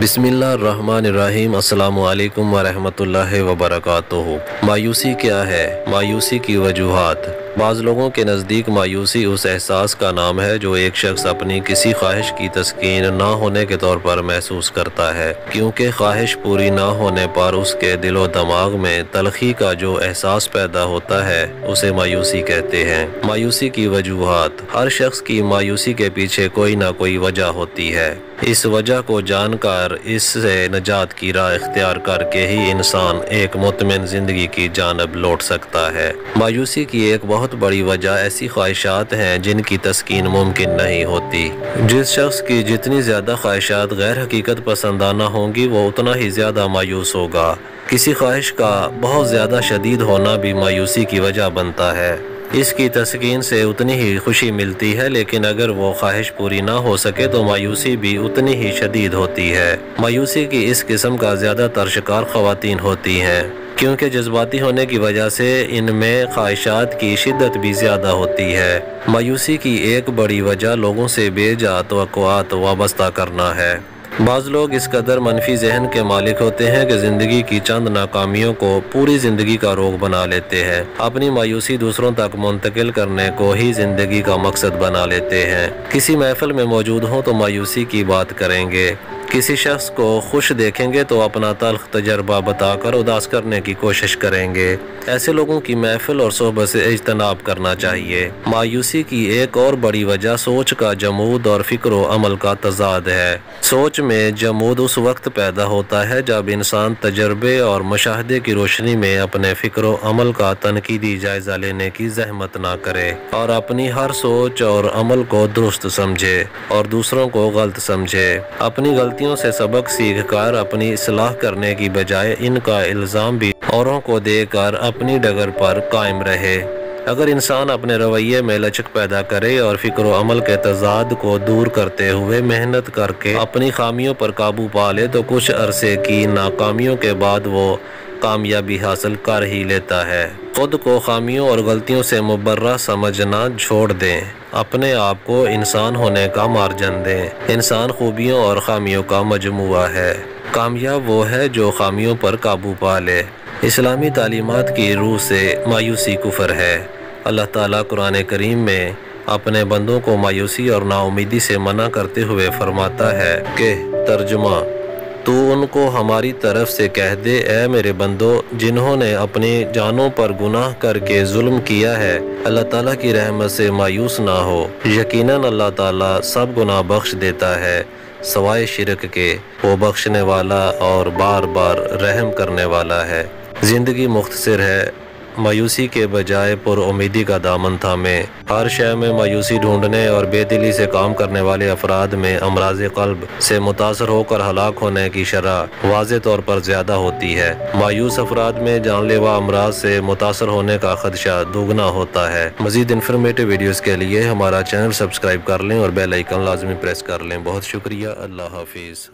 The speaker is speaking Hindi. बिस्मिल्लाहिर्रहमानिर्रहीम। अस्सलामुअलैकुम वरहमतुल्लाहि वबरकातुहु। मायूसी क्या है? मायूसी की वजूहात। बाज़ लोगों के नज़दीक मायूसी उस एहसास का नाम है जो एक शख्स अपनी किसी ख्वाहिश की तस्कीन ना होने के तौर पर महसूस करता है, क्योंकि ख्वाहिश पूरी ना होने पर उसके दिलो दिमाग में तलखी का जो एहसास पैदा होता है उसे मायूसी कहते हैं। मायूसी की वजूहात। हर शख्स की मायूसी के पीछे कोई ना कोई वजह होती है। इस वजह को जानकर इससे निजात की राह इख्तियार करके ही इंसान एक मुतमिन जिंदगी की जानब लौट सकता है। मायूसी की एक बहुत बड़ी वजह ऐसी ख्वाहिशात हैं जिनकी तस्कीन मुमकिन नहीं होती। जिस शख्स की जितनी ज़्यादा ख्वाहिशात गैर हकीकत पसंदाना होंगी वो उतना ही ज़्यादा मायूस होगा। किसी ख्वाहिश का बहुत ज़्यादा शदीद होना भी मायूसी की वजह बनता है। इसकी तस्कीन से उतनी ही खुशी मिलती है, लेकिन अगर वो ख्वाहिश पूरी ना हो सके तो मायूसी भी उतनी ही शदीद होती है। मायूसी की इस किस्म का ज़्यादातर शिकार ख़वातीन होती हैं, क्योंकि जज्बाती होने की वजह से इनमें ख्वाहिशात की शिद्दत भी ज़्यादा होती है। मायूसी की एक बड़ी वजह लोगों से बेजा तवक्कुआत वाबस्ता करना है। बाज़ लोग इस कदर मनफी जहन के मालिक होते हैं कि ज़िंदगी की चंद नाकामियों को पूरी ज़िंदगी का रोग बना लेते हैं। अपनी मायूसी दूसरों तक मुंतकिल करने को ही ज़िंदगी का मकसद बना लेते हैं। किसी महफिल में मौजूद हों तो मायूसी की बात करेंगे, किसी शख्स को खुश देखेंगे तो अपना तल्ख तजर्बा बताकर उदास करने की कोशिश करेंगे। ऐसे लोगों की महफिल और सोहबत से इज्तनाब करना चाहिए। मायूसी की एक और बड़ी वजह सोच का जमूद और फिक्र अमल का तजाद है। सोच में जमूद उस वक्त पैदा होता है जब इंसान तजर्बे और मुशाहदे की रोशनी में अपने फिक्र अमल का तनकीदी जायज़ा लेने की जहमत ना करे और अपनी हर सोच और अमल को दुरुस्त समझे और दूसरों को गलत समझे। अपनी गलती से सबक सीखकर अपनी इस्लाह करने की बजाय इनका इल्ज़ाम भी औरों को देकर अपनी डगर पर कायम रहे। अगर इंसान अपने रवैये में लचक पैदा करे और फिक्र अमल के तजाद को दूर करते हुए मेहनत करके अपनी खामियों पर काबू पा ले तो कुछ अरसे की नाकामियों के बाद वो कामयाबी हासिल कर ही लेता है। खुद को खामियों और गलतियों से मुबर्रा समझना छोड़ दें, अपने आप को इंसान होने का मार्जन दें। इंसान खूबियों और खामियों का मजमुआ है। कामयाब वो है जो खामियों पर काबू पा ले। इस्लामी तालीमात की रूह से मायूसी कुफर है। अल्लाह ताला कुरान करीम में अपने बंदों को मायूसी और नाउमीदी से मना करते हुए फरमाता है कि तर्जुमा, तो उनको हमारी तरफ से कह दे, ऐ मेरे बंदो जिन्होंने अपने जानों पर गुनाह करके जुल्म किया है, अल्लाह ताला की रहमत से मायूस ना हो। यकीनन अल्लाह ताला सब गुनाह बख्श देता है सवाए शिरक के, वो बख्शने वाला और बार बार रहम करने वाला है। ज़िंदगी मुख्तसर है, मायूसी के बजाय पुरुमीदी का दामन थामें। हर शय में मायूसी ढूंढने और बेदिली से काम करने वाले अफराद में अमराज कल्ब से मुतासर होकर हलाक होने की शरह वाज़े तौर पर ज़्यादा होती है। मायूस अफराद में जानलेवा अमराज से मुतासर होने का खदशा दोगुना होता है। मज़ीद इन्फॉर्मेटिव वीडियोज़ के लिए हमारा चैनल सब्सक्राइब कर लें और बेल आइकन लाजमी प्रेस कर लें। बहुत शुक्रिया। अल्लाह हाफिज़।